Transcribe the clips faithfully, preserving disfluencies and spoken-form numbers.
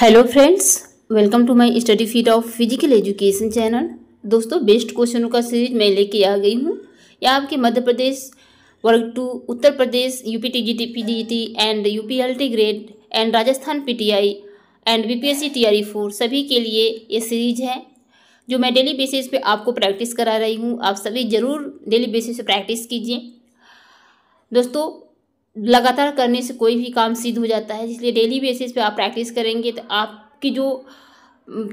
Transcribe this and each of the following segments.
Hello friends, welcome to my study feet of physical education channel. दोस्तों, best क्वेश्चनों का series मैं लेके आ गई हूँ। यह आपके मध्य प्रदेश वर्ग two, Uttar Pradesh UP TGT PGT and UP LT grade and Rajasthan PTI and BPSC TRE four सभी के लिए ये सीरीज है जो मैं डेली बेसिस पे आपको प्रैक्टिस करा रही हूँ। आप सभी ज़रूर डेली बेसिस पे प्रैक्टिस कीजिए। दोस्तों, लगातार करने से कोई भी काम सिद्ध हो जाता है, इसलिए डेली बेसिस पे आप प्रैक्टिस करेंगे तो आपकी जो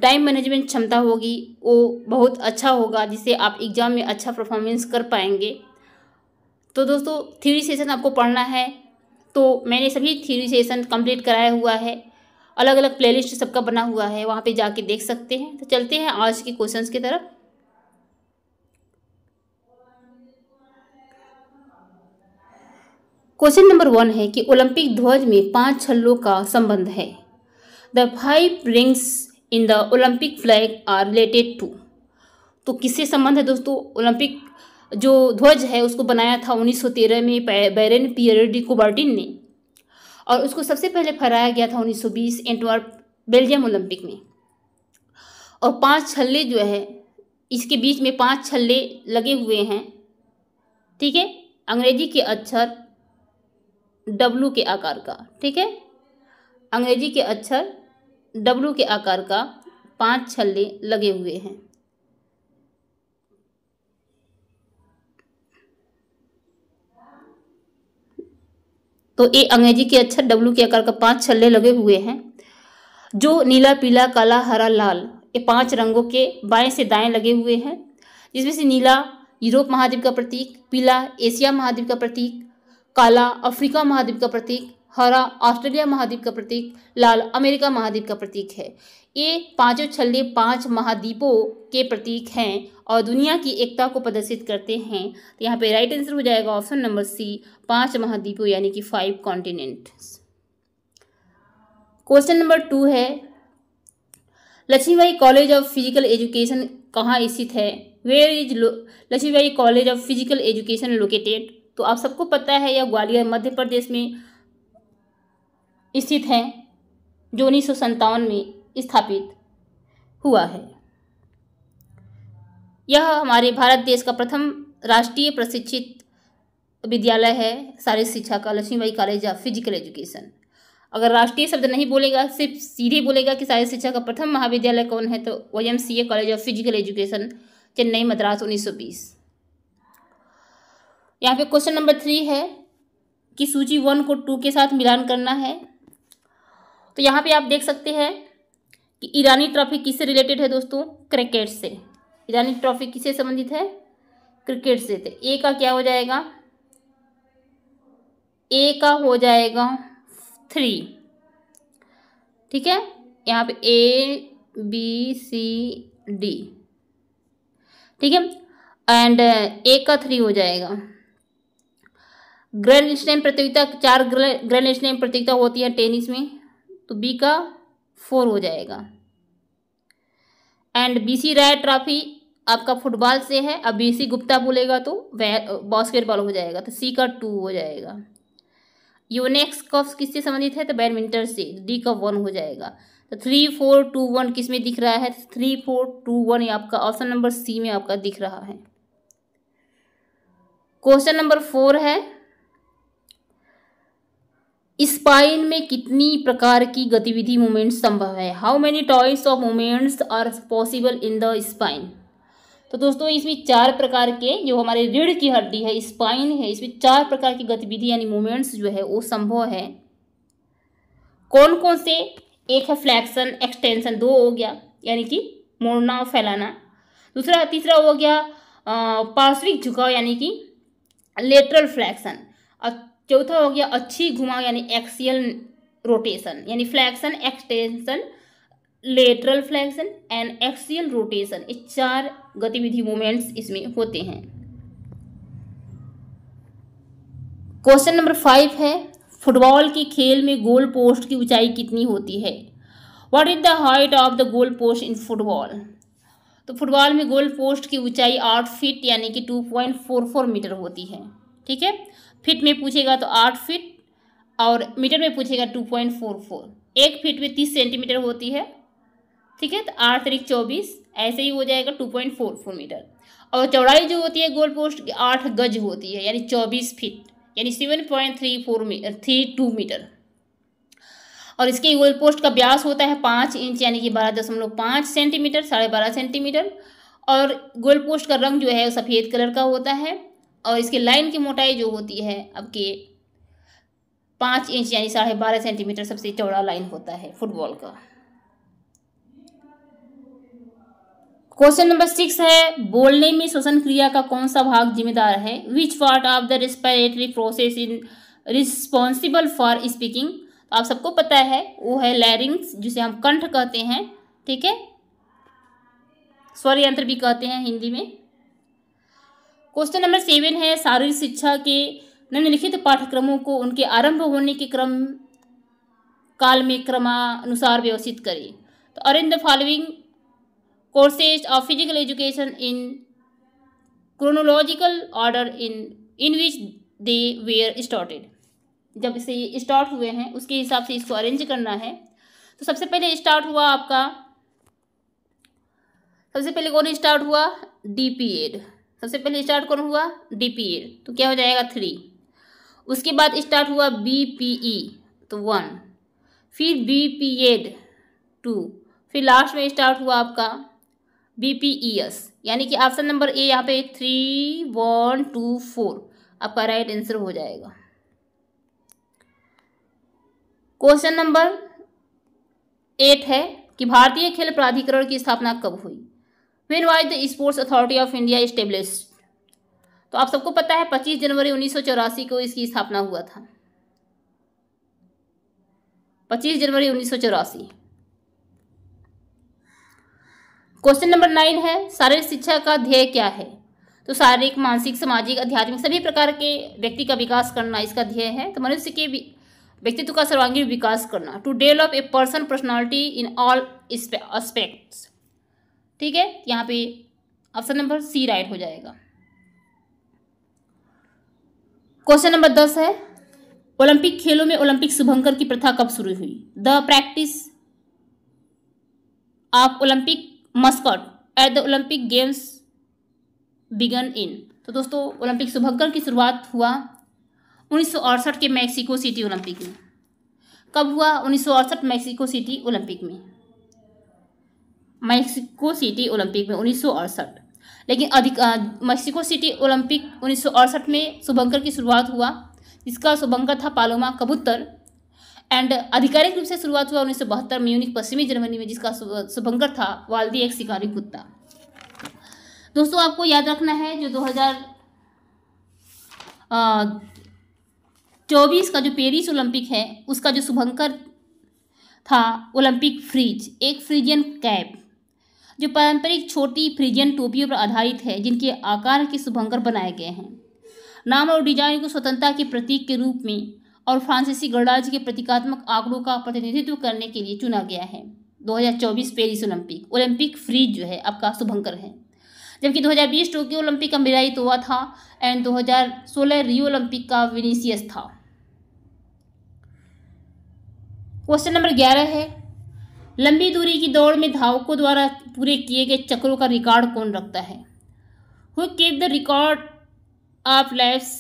टाइम मैनेजमेंट क्षमता होगी वो बहुत अच्छा होगा, जिससे आप एग्ज़ाम में अच्छा परफॉर्मेंस कर पाएंगे। तो दोस्तों, थ्योरी सेशन आपको पढ़ना है, तो मैंने सभी थ्योरी सेशन कंप्लीट कराया हुआ है, अलग अलग प्लेलिस्ट सबका बना हुआ है, वहाँ पे जाके देख सकते हैं। तो चलते हैं आज के क्वेश्चंस की तरफ। क्वेश्चन नंबर वन है कि ओलंपिक ध्वज में पांच छल्लों का संबंध है। The five rings in the Olympic flag are related to. तो किससे संबंध है दोस्तों? ओलंपिक जो ध्वज है उसको बनाया था उन्नीस सौ तेरह में बैरन पियर डी कुबर्टिन ने, और उसको सबसे पहले फहराया गया था उन्नीस सौ बीस एंटवर्प बेल्जियम ओलंपिक में। और पांच छल्ले जो है, इसके बीच में पांच छल्ले लगे हुए हैं, ठीक है, अंग्रेजी के अक्षर डब्लू के आकार का, ठीक है, अंग्रेजी के अक्षर डब्लू के आकार का पांच छल्ले लगे हुए हैं। तो ये अंग्रेजी के अक्षर डब्लू के आकार का पांच छल्ले लगे हुए हैं, जो नीला, पीला, काला, हरा, लाल, ये पांच रंगों के बाएं से दाएं लगे हुए हैं, जिसमें से नीला यूरोप महाद्वीप का प्रतीक, पीला एशिया महाद्वीप का प्रतीक, काला अफ्रीका महाद्वीप का प्रतीक, हरा ऑस्ट्रेलिया महाद्वीप का प्रतीक, लाल अमेरिका महाद्वीप का प्रतीक है। ये पांचों छल्ले पांच महाद्वीपों के प्रतीक हैं और दुनिया की एकता को प्रदर्शित करते हैं। तो यहाँ पे राइट आंसर हो जाएगा ऑप्शन नंबर सी, पांच महाद्वीपों यानी कि five continents. Question number two है, Lakshmibai college of physical education कहाँ स्थित है? Where is Lakshmibai college of physical education located? तो आप सबको पता है यह ग्वालियर मध्य प्रदेश में स्थित है, जो उन्नीस सौ सत्तावन में स्थापित हुआ है। यह हमारे भारत देश का प्रथम राष्ट्रीय प्रशिक्षित विद्यालय है शारीरिक शिक्षा का, Lakshmibai college of physical education. अगर राष्ट्रीय शब्द नहीं बोलेगा, सिर्फ सीधे बोलेगा कि शारीरिक शिक्षा का प्रथम महाविद्यालय कौन है, तो Y M C A college of physical education, Chennai, Madras, उन्नीस सौ बीस। यहाँ पे क्वेश्चन नंबर थ्री है कि सूची वन को टू के साथ मिलान करना है। तो यहाँ पे आप देख सकते हैं कि ईरानी ट्रॉफी किससे रिलेटेड है दोस्तों? क्रिकेट से। ईरानी ट्रॉफी किससे संबंधित है? क्रिकेट से। तो ए का क्या हो जाएगा? ए का हो जाएगा थ्री, ठीक है, यहाँ पे ए बी सी डी, ठीक है, एंड ए का थ्री हो जाएगा। ग्रैंड स्लैम प्रतियोगिता, चार ग्रैंड स्लैम प्रतियोगिता होती है टेनिस में, तो बी का फोर हो जाएगा। एंड बीसी रॉय ट्रॉफी आपका फुटबॉल से है, अब बीसी गुप्ता बोलेगा तो बास्केटबॉल हो जाएगा, तो सी का टू हो जाएगा। यूनेक्स कप्स किससे संबंधित है? तो बैडमिंटन से, डी का वन हो जाएगा। तो थ्री फोर टू वन किस में दिख रहा है? थ्री फोर टू वन आपका ऑप्शन नंबर सी में आपका दिख रहा है। क्वेश्चन नंबर फोर है, स्पाइन में कितनी प्रकार की गतिविधि मूवमेंट्स संभव है? How many types of movements are possible in the spine? तो दोस्तों, इसमें चार प्रकार के, जो हमारे रीढ़ की हड्डी है, स्पाइन है, इसमें चार प्रकार की गतिविधि यानी मूवमेंट्स जो है वो संभव है। कौन कौन से? एक है फ्लैक्शन एक्सटेंशन, दो हो गया यानी कि मोड़ना और फैलाना, दूसरा तीसरा हो गया पार्श्विक झुकाव यानी कि लेटरल फ्लैक्शन, और चौथा हो गया अच्छी घुमाव यानी एक्सियल रोटेशन, यानी flexion extension lateral flexion and axial rotation, ये चार गतिविधि मूवमेंट्स इसमें होते हैं। क्वेश्चन नंबर फाइव है, फुटबॉल के खेल में गोल पोस्ट की ऊंचाई कितनी होती है? What is the height of the goal post in football? तो फुटबॉल में गोल पोस्ट की ऊंचाई आठ फीट यानी कि two point four four metre होती है, ठीक है, फीट में पूछेगा तो आठ फीट और मीटर में पूछेगा टू पॉइंट फोर फोर। एक फीट में तीस सेंटीमीटर होती है, ठीक है। तो आठ तरीक चौबीस, ऐसे ही हो जाएगा two point four four metre. और चौड़ाई जो होती है गोल पोस्ट आठ गज होती है, यानी चौबीस फीट, यानी seven point three four metre three two metre. और इसके गोल पोस्ट का व्यास होता है पाँच इंच, यानी कि बारह दशमलव पाँच सेंटीमीटर, साढ़े बारह सेंटीमीटर। और गोल पोस्ट का रंग जो है सफ़ेद कलर का होता है। और इसके लाइन की मोटाई जो होती है आपके पाँच इंच, यानी साढ़े बारह सेंटीमीटर सबसे चौड़ा लाइन होता है फुटबॉल का। क्वेश्चन नंबर सिक्स है, बोलने में श्वसन क्रिया का कौन सा भाग जिम्मेदार है? Which part of the respiratory process in responsible for speaking? आप सबको पता है वो है लैरिंग्स, जिसे हम कंठ कहते हैं, ठीक है, स्वर यंत्र भी कहते हैं हिंदी में। क्वेश्चन नंबर सेवन है, शारीरिक शिक्षा के निम्नलिखित पाठ्यक्रमों को उनके आरंभ होने के क्रम काल में क्रमानुसार व्यवस्थित करें। तो arrange the following courses of physical education in chronological order in in which they were started. जब इसे ये स्टार्ट हुए हैं उसके हिसाब से इसको अरेंज करना है। तो सबसे पहले स्टार्ट हुआ आपका, सबसे पहले कौन स्टार्ट हुआ? डीपीएड। सबसे पहले स्टार्ट कौन हुआ? डीपीएड। तो क्या हो जाएगा? थ्री। उसके बाद स्टार्ट हुआ बीपीई, तो वन, फिर बीपीएड टू, फिर लास्ट में स्टार्ट हुआ आपका बीपीईएस, यानी कि ऑप्शन नंबर ए यहाँ पे थ्री वन टू फोर आपका राइट आंसर हो जाएगा। क्वेश्चन नंबर एट है कि भारतीय खेल प्राधिकरण की स्थापना कब हुई? When was the sports authority of India established? तो आप सबको पता है पच्चीस जनवरी उन्नीस सौ चौरासी को इसकी स्थापना हुआ था, पच्चीस जनवरी उन्नीस सौ चौरासी। क्वेश्चन नंबर नाइन है, शारीरिक शिक्षा का ध्येय क्या है? तो शारीरिक, मानसिक, सामाजिक, आध्यात्मिक सभी प्रकार के व्यक्ति का विकास करना इसका ध्येय है। तो मनुष्य के व्यक्तित्व का सर्वांगीण विकास करना, to develop a person personality in all aspects, ठीक है। यहाँ पे ऑप्शन नंबर सी राइट हो जाएगा। क्वेश्चन नंबर दस है, ओलंपिक खेलों में ओलंपिक शुभंकर की प्रथा कब शुरू हुई? The practice of Olympic mascot at the Olympic games began in. तो दोस्तों ओलंपिक शुभंकर की शुरुआत हुआ उन्नीस सौ अड़सठ के मैक्सिको सिटी ओलंपिक में। कब हुआ? उन्नीस सौ अड़सठ मैक्सिको सिटी ओलंपिक में, मैक्सिको सिटी ओलंपिक में उन्नीस सौ अड़सठ। लेकिन अधिक मैक्सिको सिटी ओलंपिक उन्नीस सौ अड़सठ में शुभंकर की शुरुआत हुआ, जिसका शुभंकर था पालोमा कबूतर। एंड आधिकारिक रूप से शुरुआत हुआ उन्नीस सौ बहत्तर म्यूनिक पश्चिमी जर्मनी में, जिसका शुभंकर था वाल्दी एक शिकारी कुत्ता। दोस्तों आपको याद रखना है जो दो हजार चौबीस का जो पेरिस ओलंपिक है उसका जो शुभंकर था ओलंपिक फ्रीज, एक फ्रीजियन कैप जो पारंपरिक छोटी फ्रीजियन टोपियों पर आधारित है, जिनके आकार के शुभंकर बनाए गए हैं। नाम और डिजाइन को स्वतंत्रता के प्रतीक के रूप में और फ्रांसीसी गणराज्य के प्रतीकात्मक आंकड़ों का प्रतिनिधित्व करने के लिए चुना गया है। दो हजार चौबीस पेरिस ओलंपिक ओलंपिक फ्रीज जो है आपका शुभंकर है, जबकि दो हजार बीस टोक्यो ओलंपिक का मिराइतोवा था एंड दो हजार सोलह रियो ओलंपिक का विनीसियस था। क्वेश्चन नंबर ग्यारह है, लंबी दूरी की दौड़ में धावकों द्वारा पूरे किए गए चक्रों का रिकॉर्ड कौन रखता है? Who keep the record of laps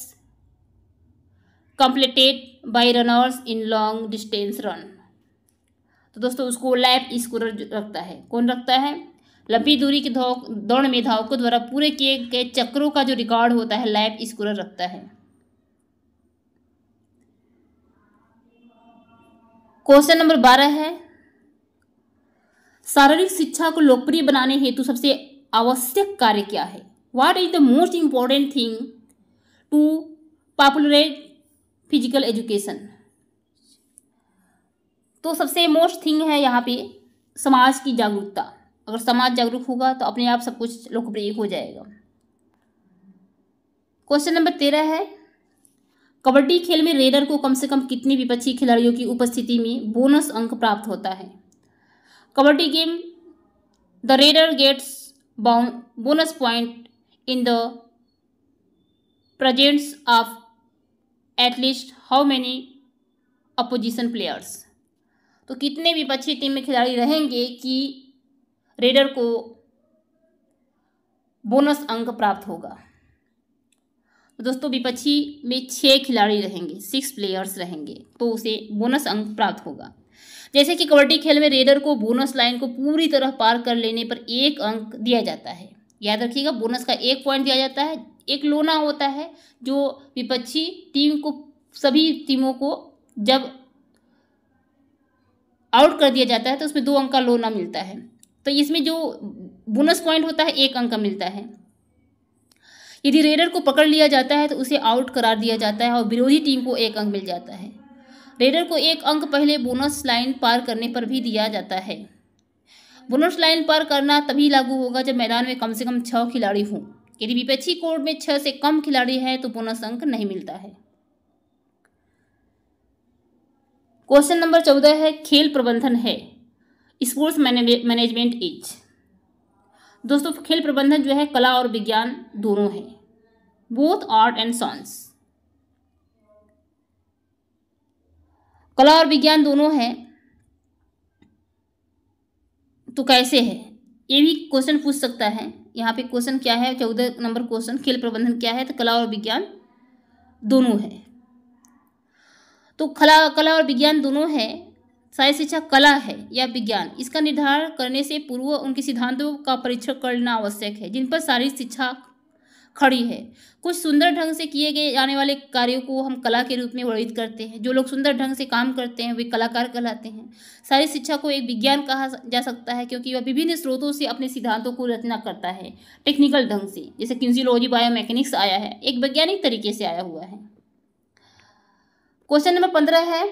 completed by runners in long distance run? तो दोस्तों उसको लैप स्कोर रखता है। कौन रखता है? लंबी दूरी के दौड़ में धावकों द्वारा पूरे किए गए चक्रों का जो रिकॉर्ड होता है लैप स्कोर रखता है। क्वेश्चन नंबर बारह है, शारीरिक शिक्षा को लोकप्रिय बनाने हेतु सबसे आवश्यक कार्य क्या है? What is the most important thing to popularise physical education? तो सबसे मोस्ट थिंग है यहाँ पे समाज की जागरूकता। अगर समाज जागरूक होगा तो अपने आप सब कुछ लोकप्रिय हो जाएगा। क्वेश्चन नंबर तेरह है, कबड्डी खेल में रेडर को कम से कम कितने विपक्षी खिलाड़ियों की उपस्थिति में बोनस अंक प्राप्त होता है? Kabaddi game the raider gets bonus point in the presence of at least how many opposition players? तो कितने भी बच्चे टीम में खिलाड़ी रहेंगे कि रेडर को बोनस अंक प्राप्त होगा। तो दोस्तों विपक्षी में छः खिलाड़ी रहेंगे, सिक्स प्लेयर्स रहेंगे, तो उसे बोनस अंक प्राप्त होगा। जैसे कि कबड्डी खेल में रेडर को बोनस लाइन को पूरी तरह पार कर लेने पर एक अंक दिया जाता है। याद रखिएगा, बोनस का एक पॉइंट दिया जाता है। एक लोना होता है जो विपक्षी टीम को, सभी टीमों को जब आउट कर दिया जाता है तो उसमें दो अंक का लोना मिलता है। तो इसमें जो बोनस पॉइंट होता है एक अंक का मिलता है। यदि रेडर को पकड़ लिया जाता है तो उसे आउट करार दिया जाता है और विरोधी टीम को एक अंक मिल जाता है। रेडर को एक अंक पहले बोनस लाइन पार करने पर भी दिया जाता है। बोनस लाइन पार करना तभी लागू होगा जब मैदान में कम से कम छः खिलाड़ी हों। यदि विपक्षी कोर्ट में छः से कम खिलाड़ी है तो बोनस अंक नहीं मिलता है। क्वेश्चन नंबर चौदह है खेल प्रबंधन है स्पोर्ट्स मैनेजमेंट इज। दोस्तों खेल प्रबंधन जो है कला और विज्ञान दोनों है, बोथ आर्ट एंड साइंस। कला और विज्ञान दोनों है तो कैसे है, ये भी क्वेश्चन पूछ सकता है। यहाँ पे क्वेश्चन क्या है, चौदह नंबर क्वेश्चन, खेल प्रबंधन क्या है, तो कला और विज्ञान दोनों है। तो कला कला और विज्ञान दोनों है। शायद शिक्षा कला है या विज्ञान, इसका निर्धारण करने से पूर्व उनके सिद्धांतों का परीक्षण करना आवश्यक है जिन पर सारी शिक्षा खड़ी है। कुछ सुंदर ढंग से किए गए आने वाले कार्यों को हम कला के रूप में वर्णित करते हैं। जो लोग सुंदर ढंग से काम करते हैं वे कलाकार कहलाते हैं। सारी शिक्षा को एक विज्ञान कहा जा सकता है क्योंकि वह विभिन्न स्रोतों से अपने सिद्धांतों को रचना करता है टेक्निकल ढंग से, जैसे किन्सियोलॉजी, बायोमैकेनिक्स आया है, एक वैज्ञानिक तरीके से आया हुआ है। क्वेश्चन नंबर पंद्रह है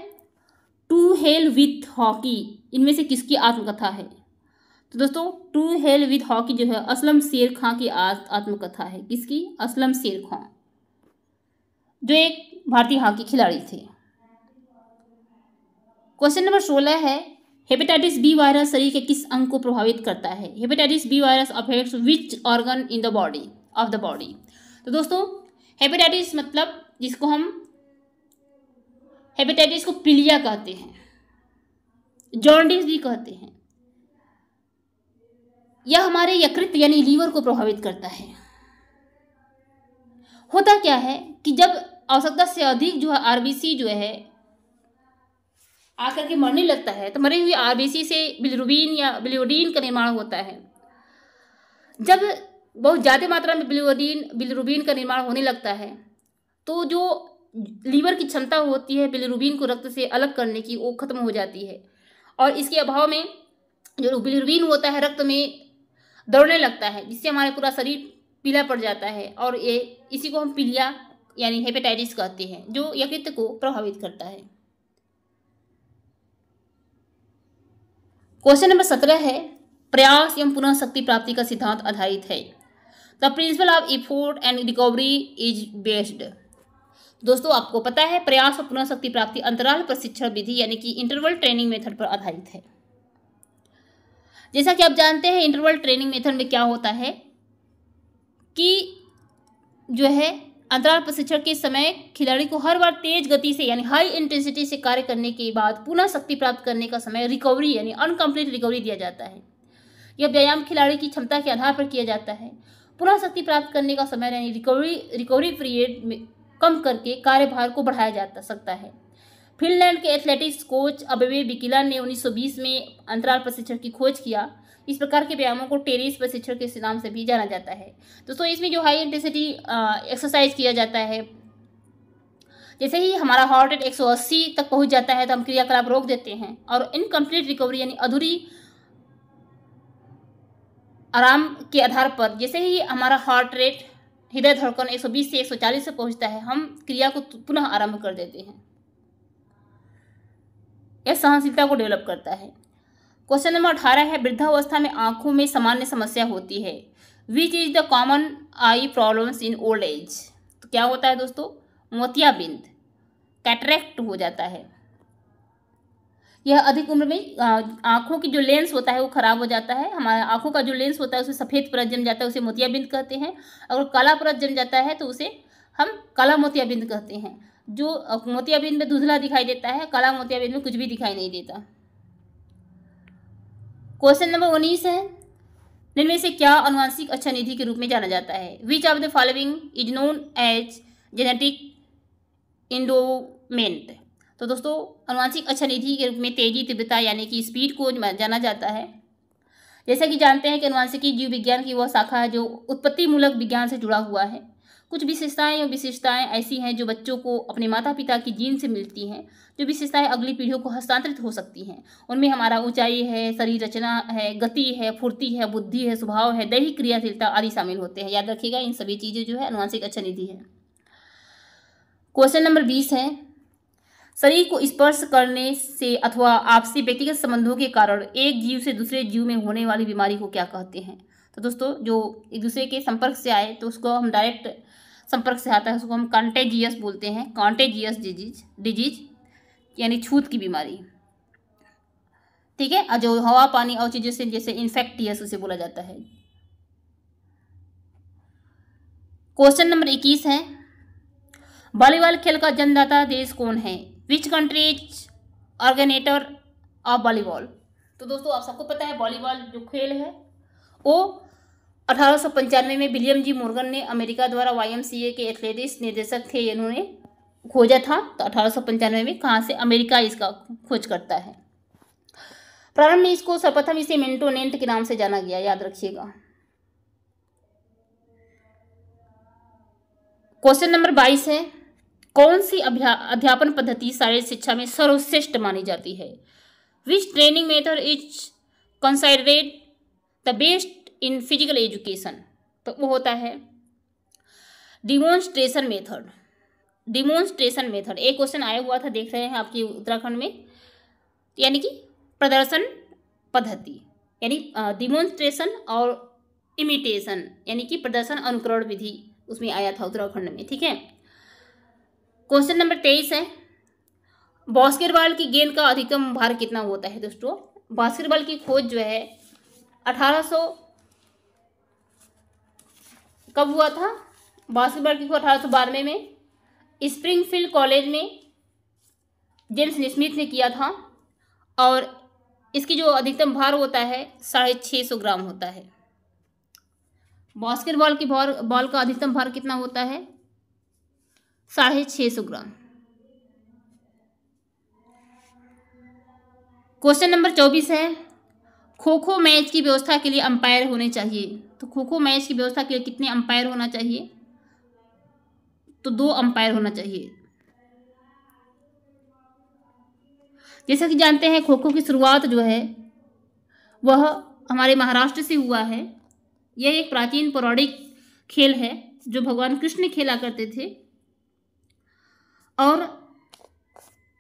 टू हेल विथ हॉकी इनमें से किसकी आत्मकथा है। तो दोस्तों टू हेल विथ हॉकी जो है असलम शेर खां की आत्मकथा है। किसकी? असलम शेर खां, जो एक भारतीय हॉकी खिलाड़ी थे। क्वेश्चन नंबर सोलह है हेपेटाइटिस बी वायरस शरीर के किस अंग को प्रभावित करता है। Hepatitis B virus affects which organ in the body of the body. तो दोस्तों हेपेटाइटिस मतलब जिसको हम हेपेटाइटिस को पीलिया कहते हैं, जॉन्डिस भी कहते हैं, यह हमारे यकृत यानी लीवर को प्रभावित करता है। होता क्या है कि जब आवश्यकता से अधिक जो है आरबीसी जो है आकर के मरने लगता है तो मरे हुए आरबीसी से बिलिरुबिन या बिलियोडीन का निर्माण होता है। जब बहुत ज़्यादा मात्रा में बिलियोडीन बिलिरुबिन का निर्माण होने लगता है तो जो लीवर की क्षमता होती है बिलिरुबिन को रक्त से अलग करने की वो खत्म हो जाती है और इसके अभाव में जो बिलिरुबिन होता है रक्त में दौड़ने लगता है जिससे हमारा पूरा शरीर पीला पड़ जाता है और ये इसी को हम पीलिया यानी हेपेटाइटिस कहते हैं जो यकृत को प्रभावित करता है। क्वेश्चन नंबर सत्रह है प्रयास एवं पुनः शक्ति प्राप्ति का सिद्धांत आधारित है। The principle of effort and recovery is based. दोस्तों आपको पता है प्रयास और पुनः शक्ति प्राप्ति अंतराल प्रशिक्षण विधि यानी कि इंटरवल ट्रेनिंग मेथड पर आधारित है। जैसा कि आप जानते हैं इंटरवल ट्रेनिंग मेथड में क्या होता है कि जो है अंतराल प्रशिक्षण के समय खिलाड़ी को हर बार तेज गति से यानी हाई इंटेंसिटी से कार्य करने के बाद पुनः शक्ति प्राप्त करने का समय रिकवरी यानी अनकम्प्लीट रिकवरी दिया जाता है। यह व्यायाम खिलाड़ी की क्षमता के आधार पर किया जाता है। पुनः शक्ति प्राप्त करने का समय यानी रिकवरी रिकवरी पीरियड कम करके कार्यभार को बढ़ाया जा सकता है। फिनलैंड के एथलेटिक्स कोच अबवे विकिला ने उन्नीस सौ बीस में अंतराल प्रशिक्षण की खोज किया। इस प्रकार के व्यायामों को टेरेस प्रशिक्षण के नाम से भी जाना जाता है। दोस्तों इसमें जो हाई इंटेंसिटी एक्सरसाइज किया जाता है, जैसे ही हमारा हार्ट रेट एक सौ अस्सी तक पहुंच जाता है तो हम क्रियाकलाप रोक देते हैं और इनकम्प्लीट रिकवरी यानी अधूरी आराम के आधार पर जैसे ही हमारा हार्ट रेट हृदय धड़कन एक सौ बीस से एक सौ चालीस से पहुंचता है हम क्रिया को पुनः आरंभ कर देते हैं। यह सहनशीलता को डेवलप करता है। क्वेश्चन नंबर अठारह है वृद्धावस्था में आंखों में सामान्य समस्या होती है। Which is the common eye problems in old age. तो क्या होता है दोस्तों, मोतियाबिंद कैटरेक्ट हो जाता है। यह अधिक उम्र में आंखों की जो लेंस होता है वो खराब हो जाता है। हमारा आंखों का जो लेंस होता है उसे सफ़ेद परत जम जाता है, उसे मोतियाबिंद कहते हैं। अगर काला परत जम जाता है तो उसे हम काला मोतियाबिंद कहते हैं। जो मोतियाबिंद में धुंधला दिखाई देता है, काला मोतियाबिंद में कुछ भी दिखाई नहीं देता। क्वेश्चन नंबर उन्नीस है, निम्न में से क्या अनुवांशिक अच्छा निधि के रूप में जाना जाता है? Which of the following is known as genetic endowment. तो दोस्तों अनुवांशिक अच्छा निधि के रूप में तेजी, तीव्रता यानी कि स्पीड को जाना जाता है। जैसा कि जानते हैं कि अनुवांशिकी जीव विज्ञान की वह शाखा है जो उत्पत्ति मूलक विज्ञान से जुड़ा हुआ है। कुछ विशेषताएं या विशेषताएं ऐसी हैं जो बच्चों को अपने माता पिता की जीन से मिलती हैं, जो विशेषताएं अगली पीढ़ियों को हस्तांतरित हो सकती हैं। उनमें हमारा ऊंचाई है, शरीर रचना है, गति है, फुर्ती है, बुद्धि है, स्वभाव है, दैहिक क्रियाशीलता आदि शामिल होते हैं। याद रखिएगा इन सभी चीज़ें जो है अनुवांशिक अच्छा निधि है। क्वेश्चन नंबर बीस है, शरीर को स्पर्श करने से अथवा आपसी व्यक्तिगत संबंधों के कारण एक जीव से दूसरे जीव में होने वाली बीमारी को क्या कहते हैं? तो दोस्तों जो एक दूसरे के संपर्क से आए तो उसको हम डायरेक्ट संपर्क से आता है उसको हम कॉन्टेजियस बोलते हैं, कॉन्टेजियस डिजीज डिजीज यानी छूत की बीमारी। ठीक है, और जो हवा पानी और चीज़ों से जैसे इन्फेक्टियस उसे बोला जाता है। क्वेश्चन नंबर इक्कीस है, वॉलीबॉल खेल का जन्मदाता देश कौन है? Which countries originator of volleyball. तो दोस्तों आप सबको पता है वॉलीबॉल जो खेल है वो अठारह सौ पंचानवे में विलियम जी मोर्गन ने अमेरिका द्वारा वाई एम सी ए के एथलेटिक्स निर्देशक थे, इन्होंने खोजा था। तो अठारह सौ पंचानवे में कहाँ से अमेरिका इसका खोज करता है। प्रारंभ में इसको सर्वप्रथम इसे मेंटोनेंट के नाम से जाना गया, याद रखिएगा। क्वेश्चन नंबर बाईस है, कौन सी अध्यापन पद्धति शारीरिक शिक्षा में सर्वश्रेष्ठ मानी जाती है? Which training method is considered the best in physical education. तो वो होता है डिमॉन्स्ट्रेशन मेथड। डिमॉन्स्ट्रेशन मेथड एक क्वेश्चन आया हुआ था, देख रहे हैं आपकी उत्तराखंड में, यानी कि प्रदर्शन पद्धति, यानी डिमॉन्स्ट्रेशन और इमिटेशन यानी कि प्रदर्शन अनुकरण विधि उसमें आया था उत्तराखंड में। ठीक है, क्वेश्चन नंबर तेईस है, बास्केटबॉल की गेंद का अधिकतम भार कितना होता है? दोस्तों बास्केटबॉल की खोज जो है अठारह सौ कब हुआ था? बास्केटबॉल की खोज अठारह सौ बानवे में स्प्रिंगफील्ड कॉलेज में जेम्स नेस्मिथ ने किया था, और इसकी जो अधिकतम भार होता है साढ़े छः सौ ग्राम होता है। बास्केटबॉल की भार बॉल का अधिकतम भार कितना होता है? साढ़े छः सौ ग्राम। क्वेश्चन नंबर चौबीस है, खो खो मैच की व्यवस्था के लिए अंपायर होने चाहिए। तो खो खो मैच की व्यवस्था के लिए कितने अंपायर होना चाहिए? तो दो अंपायर होना चाहिए। जैसा कि जानते हैं खो खो की शुरुआत जो है वह हमारे महाराष्ट्र से हुआ है। यह एक प्राचीन पौराणिक खेल है जो भगवान कृष्ण खेला करते थे, और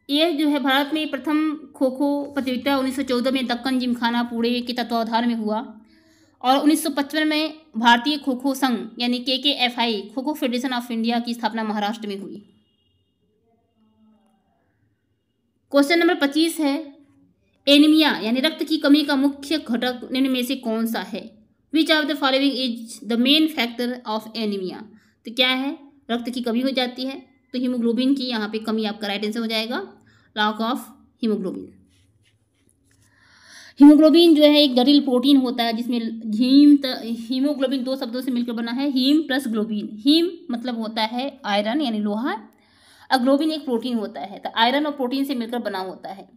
यह जो है भारत में प्रथम खो खो प्रतियोगिता उन्नीस सौ चौदह में दक्कन जिमखाना पुणे के तत्वाधार में हुआ, और उन्नीस सौ पचपन में भारतीय खो खो संघ यानी के के F I kho kho federation of India की स्थापना महाराष्ट्र में हुई। क्वेश्चन नंबर पच्चीस है, एनीमिया यानी रक्त की कमी का मुख्य घटक निम्न में से कौन सा है? Which of the following is the main factor of anaemia. तो क्या है? रक्त की कमी हो जाती है, तो हीमोग्लोबिन की यहाँ पे कमी आपका राइट आंसर हो जाएगा, लॉक ऑफ हीमोग्लोबिन। हीमोग्लोबिन जो है एक जटिल प्रोटीन होता है जिसमें हीम हीमोग्लोबिन दो शब्दों से मिलकर बना है, हीम प्लस ग्लोबिन। हीम मतलब होता है आयरन यानी लोहा, और ग्लोबिन एक प्रोटीन होता है, तो आयरन और प्रोटीन से मिलकर बना होता है,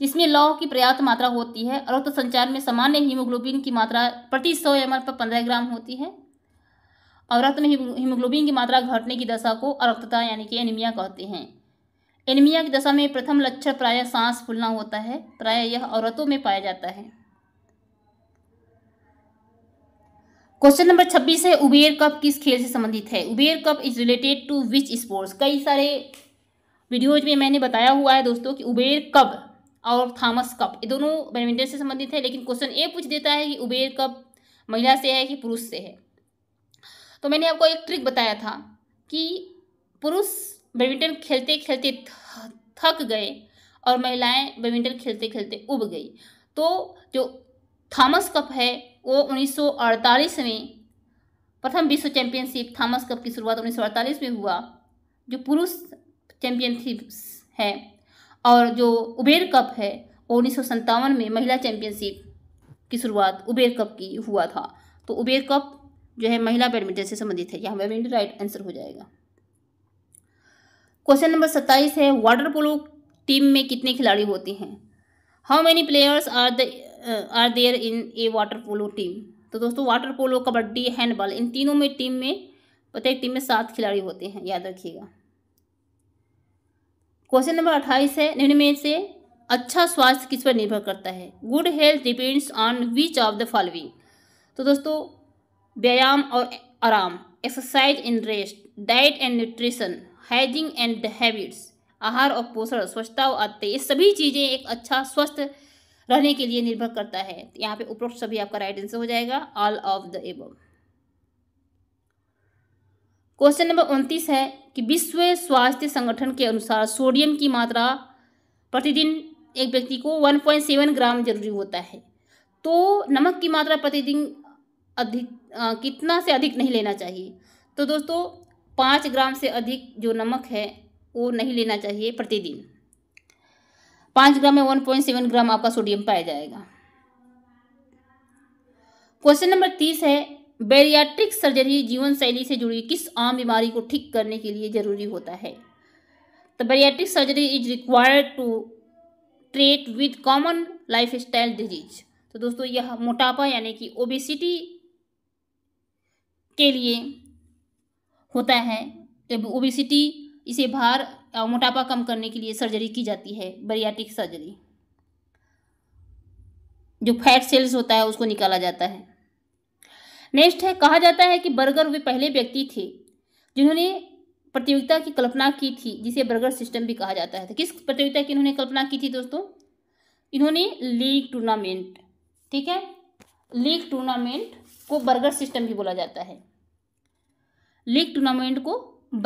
जिसमें लौह की पर्याप्त मात्रा होती है। और रक्त तो संचार में सामान्य हीमोग्लोबिन की मात्रा प्रति सौ एम एल पर पंद्रह ग्राम होती है, और रक्त में हीमोग्लोबिन की मात्रा घटने की दशा को अरक्तता यानी कि एनीमिया कहते हैं। एनीमिया की दशा में प्रथम लक्षण प्रायः सांस फूलना होता है, प्रायः यह औरतों में पाया जाता है। क्वेश्चन नंबर छब्बीस है, उबेर कप किस खेल से संबंधित है? Uber cup is related to which sports. कई सारे वीडियोज में मैंने बताया हुआ है दोस्तों कि उबेर कप और थॉमस कप ये दोनों बैडमिंटन से संबंधित है, लेकिन क्वेश्चन ये पूछ देता है कि उबेर कप महिला से है कि पुरुष से है। तो मैंने आपको एक ट्रिक बताया था कि पुरुष बैडमिंटन खेलते खेलते थक गए और महिलाएं बैडमिंटन खेलते खेलते उब गई। तो जो थॉमस कप है वो उन्नीस सौ अड़तालीस में प्रथम विश्व चैंपियनशिप थॉमस कप की शुरुआत उन्नीस सौ अड़तालीस में हुआ, जो पुरुष चैंपियनशिप है, और जो उबेर कप है उन्नीस सौ सत्तावन में महिला चैंपियनशिप की शुरुआत उबेर कप की हुआ था। तो उबेर कप जो है महिला बैडमिंटन से संबंधित है, यहाँ बैडमिंटन राइट आंसर हो जाएगा। क्वेश्चन नंबर सत्ताईस है वाटर पोलो टीम में कितने खिलाड़ी होते हैं, how many players are the are there in a water polo team. तो दोस्तों वाटर पोलो, कबड्डी, हैंडबॉल इन तीनों में टीम में प्रत्येक टीम में सात खिलाड़ी होते हैं, याद रखिएगा। क्वेश्चन नंबर अट्ठाईस है निम्न में से अच्छा स्वास्थ्य किस पर निर्भर करता है, good health depends on which of the following. तो दोस्तों व्यायाम और आराम, exercise and rest, diet and nutrition, hygiene and habits, आहार और पोषण, स्वच्छता और आदतें, ये सभी चीज़ें एक अच्छा स्वस्थ रहने के लिए निर्भर करता है। तो यहाँ पे उपरोक्त सभी आपका राइट आंसर हो जाएगा, all of the above. Question number उनतीस है कि विश्व स्वास्थ्य संगठन के अनुसार सोडियम की मात्रा प्रतिदिन एक व्यक्ति को वन पॉइंट सेवन ग्राम जरूरी होता है, तो नमक की मात्रा प्रतिदिन अधिक आ, कितना से अधिक नहीं लेना चाहिए। तो दोस्तों पाँच ग्राम से अधिक जो नमक है वो नहीं लेना चाहिए प्रतिदिन। पाँच ग्राम में वन पॉइंट सेवन ग्राम आपका सोडियम पाया जाएगा। क्वेश्चन नंबर तीस है बेरियाट्रिक सर्जरी जीवन शैली से जुड़ी किस आम बीमारी को ठीक करने के लिए जरूरी होता है। तो bariatric surgery is required to treat with common life style disease. तो दोस्तों यह मोटापा यानी कि ओबेसिटी के लिए होता है, ओबेसिटी इसे भार और मोटापा कम करने के लिए सर्जरी की जाती है, बैरियाट्रिक सर्जरी। जो फैट सेल्स होता है उसको निकाला जाता है। नेक्स्ट है कहा जाता है कि बर्गर वे पहले व्यक्ति थे जिन्होंने प्रतियोगिता की कल्पना की थी जिसे बर्गर सिस्टम भी कहा जाता है। तो किस प्रतियोगिता की इन्होंने कल्पना की थी दोस्तों, इन्होंने लीग टूर्नामेंट, ठीक है, लीग टूर्नामेंट को बर्गर सिस्टम भी बोला जाता है, लीग टूर्नामेंट को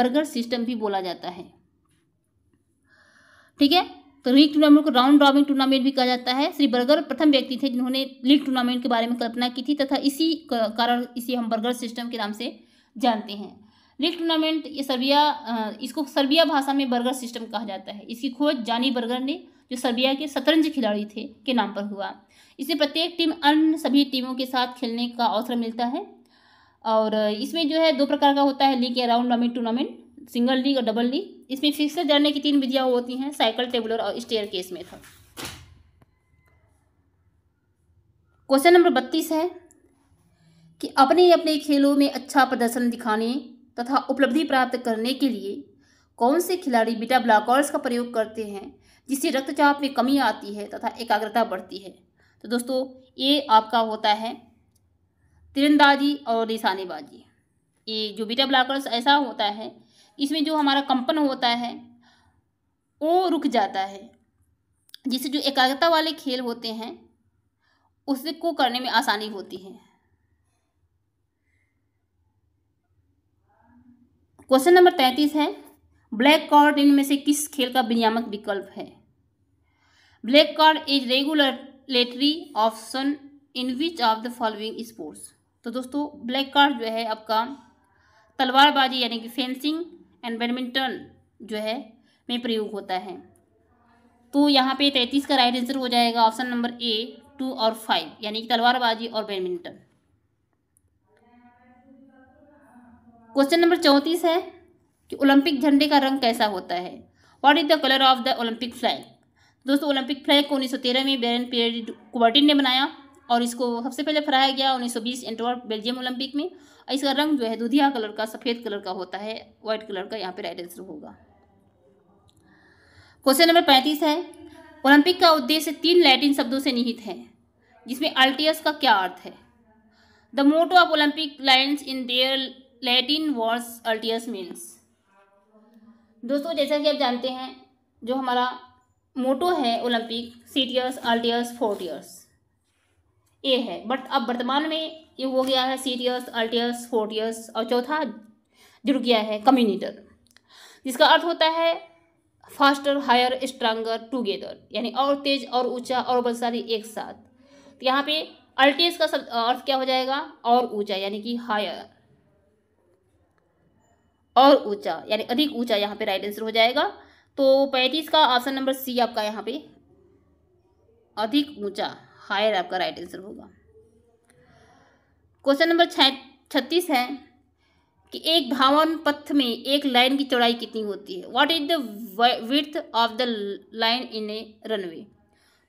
बर्गर सिस्टम भी बोला जाता है, ठीक है। तो लीग टूर्नामेंट को राउंड रॉबिन टूर्नामेंट भी कहा जाता है। श्री बर्गर प्रथम व्यक्ति थे जिन्होंने लीग टूर्नामेंट के बारे में कल्पना की थी तथा इसी कारण इसे हम बर्गर सिस्टम के नाम से जानते हैं। लीग टूर्नामेंट ये सर्बिया, इसको सर्बिया भाषा में बर्गर सिस्टम कहा जाता है। इसकी खोज जानी बर्गर ने जो सर्बिया के शतरंज खिलाड़ी थे के नाम पर हुआ। इससे प्रत्येक टीम अन्य सभी टीमों के साथ खेलने का अवसर मिलता है और इसमें जो है दो प्रकार का होता है, लीग या round robin tournament, single league और डबल लीग। इसमें फिक्सर जानने की तीन विधियाँ होती हैं, साइकिल, टेबलर और staircase method. Question number बत्तीस है कि अपने अपने खेलों में अच्छा प्रदर्शन दिखाने तथा उपलब्धि प्राप्त करने के लिए कौन से खिलाड़ी बीटा ब्लॉकर्स का प्रयोग करते हैं जिससे रक्तचाप में कमी आती है तथा एकाग्रता बढ़ती है। तो दोस्तों ये आपका होता है तीरंदाजी और निशानेबाजी। ये जो बीटा ब्लॉकर्स ऐसा होता है इसमें जो हमारा कंपन होता है वो रुक जाता है, जिससे जो एकाग्रता वाले खेल होते हैं उसको करने में आसानी होती है। क्वेश्चन नंबर तैंतीस है ब्लैक कार्ड इनमें से किस खेल का विनियामक विकल्प है। Black card is regulatory option in which of the following sports. तो दोस्तों ब्लैक कार्ड जो है आपका तलवारबाजी यानी कि फेंसिंग एंड बैडमिंटन जो है में प्रयोग होता है। तो यहाँ पे तैंतीस का राइट आंसर हो जाएगा ऑप्शन नंबर ए, टू और फाइव, यानी कि तलवारबाजी और बैडमिंटन। क्वेश्चन नंबर चौंतीस है कि ओलंपिक झंडे का रंग कैसा होता है, what is the colour of the Olympic flag. दोस्तों ओलंपिक फ्लैग को उन्नीस सौ तेरह में बैरन पियर डे कुबर्टिन ने बनाया और इसको सबसे पहले फहराया गया उन्नीस सौ बीस एंटवर्प बेल्जियम ओलंपिक में। इसका रंग जो है दूधिया कलर का, सफ़ेद कलर का होता है, वाइट कलर का यहाँ पे राइट आंसर होगा। क्वेश्चन नंबर पैंतीस है ओलंपिक का उद्देश्य तीन लैटिन शब्दों से निहित है जिसमें अल्टियस का क्या अर्थ है। The motto of Olympic lines in their Latin words altius means. दोस्तों जैसा कि आप जानते हैं जो हमारा मोटो है ओलंपिक, सीटियस, अल्टियस, फोर्टियस ये है, बट अब वर्तमान में ये हो गया है सीटियस, अल्टियस, फोर्टियस और चौथा जुड़ गया है कम्यूनिटर, जिसका अर्थ होता है फास्टर, हायर, स्ट्रांगर, टुगेदर, यानी और तेज और ऊंचा और बलशाली एक साथ। तो यहाँ पे अल्टियस का सब अर्थ क्या हो जाएगा, और ऊंचा यानी कि हायर, और ऊंचा यानी अधिक ऊंचा, यहाँ पे राइट आंसर हो जाएगा। तो पैंतीस का ऑप्शन नंबर सी आपका यहाँ पे अधिक ऊंचा, हायर आपका राइट आंसर होगा। क्वेश्चन नंबर छत्तीस है कि एक धावन पथ में एक लाइन की चौड़ाई कितनी होती है। What is the width of the line in a runway.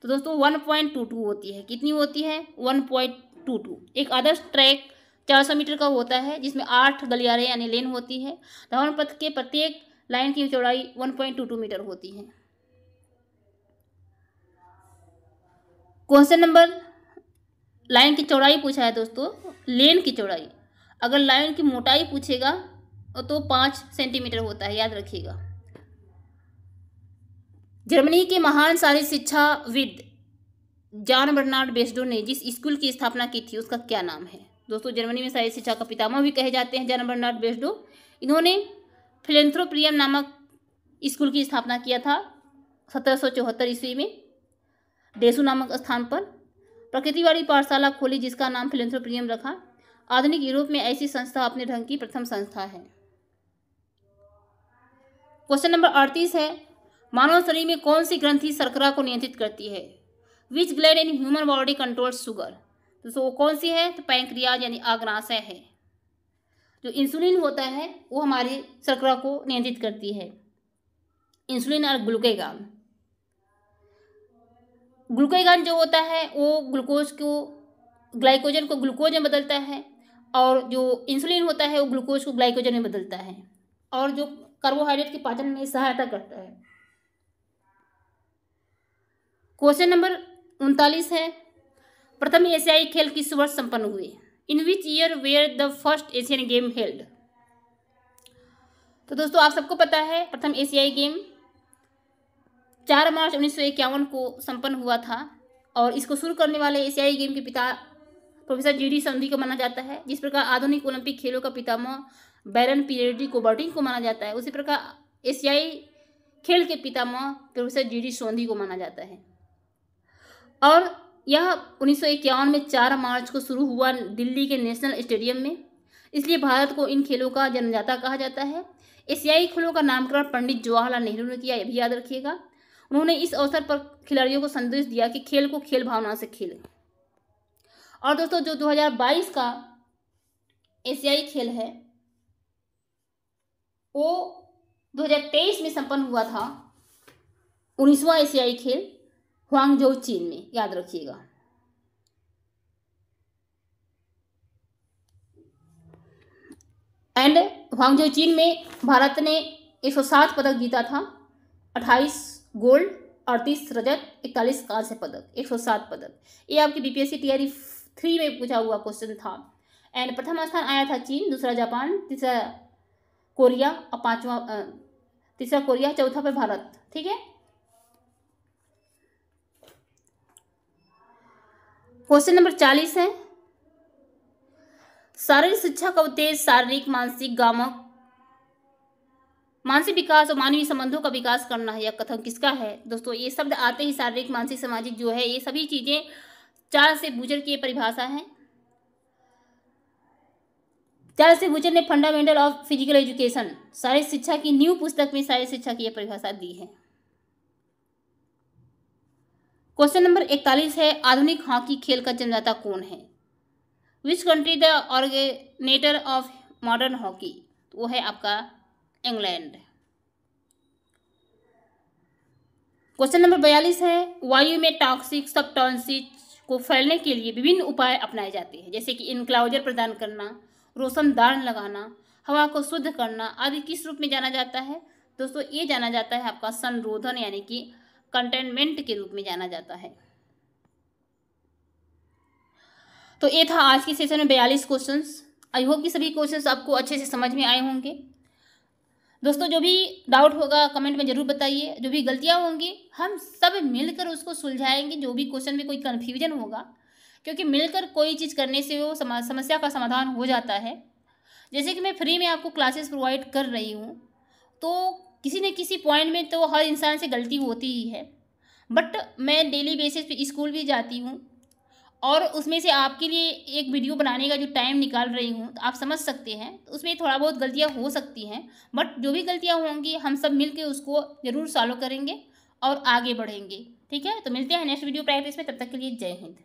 तो दोस्तों वन पॉइंट टू टू होती है। कितनी होती है? One point two two. एक आदर्श ट्रैक चार सौ मीटर का होता है जिसमें आठ गलियारे यानी लेन होती है। धावन पथ के प्रत्येक लाइन की चौड़ाई one point two two metre होती है। क्वेश्चन नंबर लाइन की चौड़ाई पूछा है दोस्तों, लेन की चौड़ाई। अगर लाइन की मोटाई पूछेगा तो पाँच सेंटीमीटर होता है, याद रखिएगा। जर्मनी के महान सारे शिक्षाविद जॉन बर्नार्ड बेस्डो ने जिस स्कूल की स्थापना की थी उसका क्या नाम है। दोस्तों जर्मनी में सारी शिक्षा का पितामह भी कहे जाते हैं जॉन बर्नार्ड बेस्डो। इन्होंने फिलेंथ्रोपिनियम नामक स्कूल की स्थापना किया था सत्रह सौ चौहत्तर ईस्वी में डेसू नामक स्थान पर। प्रकृतिवादी पाठशाला खोली जिसका नाम फिलेंथ्रोपिनियम रखा। आधुनिक यूरोप में ऐसी संस्था अपने ढंग की प्रथम संस्था है। क्वेश्चन नंबर अड़तीस है, मानव शरीर में कौन सी ग्रंथि शर्करा को नियंत्रित करती है। Which gland in human body control sugar. तो वो कौन सी है? तो पैंक्रियाज यानी अग्नाशय है। जो इंसुलिन होता है वो हमारी शर्करा को नियंत्रित करती है, इंसुलिन और ग्लूकागॉन। ग्लूकागॉन जो होता है वो ग्लूकोज को ग्लाइकोजन को ग्लूकोज में बदलता है, और जो इंसुलिन होता है वो ग्लूकोज को ग्लाइकोजन में बदलता है, और जो कार्बोहाइड्रेट के पाचन में सहायता करता है। क्वेश्चन नंबर उनतालीस है, प्रथम एशियाई खेल किस वर्ष संपन्न हुए। In which year were the first Asian game held. तो दोस्तों आप सबको पता है प्रथम एशियाई गेम चार मार्च उन्नीस सौ इक्यावन को संपन्न हुआ था, और इसको शुरू करने वाले एशियाई गेम के पिता प्रोफेसर जीडी सोंधी को माना जाता है। जिस प्रकार आधुनिक ओलंपिक खेलों का पितामह बैरन पियरे डी कोबर्टिन को माना जाता है, उसी प्रकार एशियाई खेल के पितामह प्रोफेसर जीडी सोंधी को माना जाता है। और यह उन्नीस सौ इक्यावन में चार मार्च को शुरू हुआ दिल्ली के नेशनल स्टेडियम में, इसलिए भारत को इन खेलों का जन्मदाता कहा जाता है। एशियाई खेलों का नामकरण पंडित जवाहरलाल नेहरू ने किया, यह भी याद रखिएगा। उन्होंने इस अवसर पर खिलाड़ियों को संदेश दिया कि खेल को खेल भावना से खेलें। और दोस्तों जो दो हज़ार बाईस का एशियाई खेल है वो दो हज़ार तेईस में संपन्न हुआ था, उन्नीसवां एशियाई खेल हांगझो चीन में, याद रखिएगा। एंड हांगझो चीन में भारत ने एक सौ सात पदक जीता था, अट्ठाईस गोल्ड, अड़तीस रजत, इकतालीस कांस्य पदक, एक सौ सात पदक। ये आपकी बीपीएससी टीआरई थ्री में पूछा हुआ क्वेश्चन था। एंड प्रथम स्थान आया था चीन, दूसरा जापान, तीसरा कोरिया और पांचवा तीसरा कोरिया चौथा पर भारत। ठीक है, क्वेश्चन नंबर चालीस है, शारीरिक शिक्षा का उद्देश्य शारीरिक मानसिक गामक मानसिक विकास और मानवीय संबंधों का विकास करना है, या कथन किसका है। दोस्तों ये शब्द आते ही शारीरिक मानसिक सामाजिक जो है ये सभी चीज़ें चार से बूजर की परिभाषा है। चार से बूजर ने फंडामेंटल ऑफ फिजिकल एजुकेशन शारीरिक शिक्षा की न्यू पुस्तक में शारीरिक शिक्षा की यह परिभाषा दी है। क्वेश्चन नंबर इकतालीस है, आधुनिक हॉकी खेल का जन्मदाता कौन है। Which country the originator of modern hockey. तो वो है आपका इंग्लैंड। क्वेश्चन नंबर बयालीस है, वायु में टॉक्सिक सबस्टेंसेस को फैलने के लिए विभिन्न उपाय अपनाए जाते हैं, जैसे कि इनक्लोजर प्रदान करना, रोशनदान लगाना, हवा को शुद्ध करना आदि। किस रूप में जाना जाता है दोस्तों? ये जाना जाता है आपका संरोधन यानी कि कंटेनमेंट के रूप में जाना जाता है। तो ये था आज के सेशन में बयालीस क्वेश्चंस। आई होप कि सभी क्वेश्चंस आपको अच्छे से समझ में आए होंगे। दोस्तों जो भी डाउट होगा कमेंट में ज़रूर बताइए, जो भी गलतियाँ होंगी हम सब मिलकर उसको सुलझाएंगे। जो भी क्वेश्चन में कोई कन्फ्यूजन होगा, क्योंकि मिलकर कोई चीज़ करने से वो समस्या का समाधान हो जाता है। जैसे कि मैं फ्री में आपको क्लासेस प्रोवाइड कर रही हूँ, तो किसी न किसी पॉइंट में तो हर इंसान से गलती होती ही है, बट मैं डेली बेसिस पे स्कूल भी जाती हूँ और उसमें से आपके लिए एक वीडियो बनाने का जो टाइम निकाल रही हूँ, तो आप समझ सकते हैं उसमें थोड़ा बहुत गलतियाँ हो सकती हैं, बट जो भी गलतियाँ होंगी हम सब मिलकर उसको ज़रूर सॉल्व करेंगे और आगे बढ़ेंगे। ठीक है, तो मिलते हैं नेक्स्ट वीडियो प्रैक्टिस में, तब तक के लिए जय हिंद।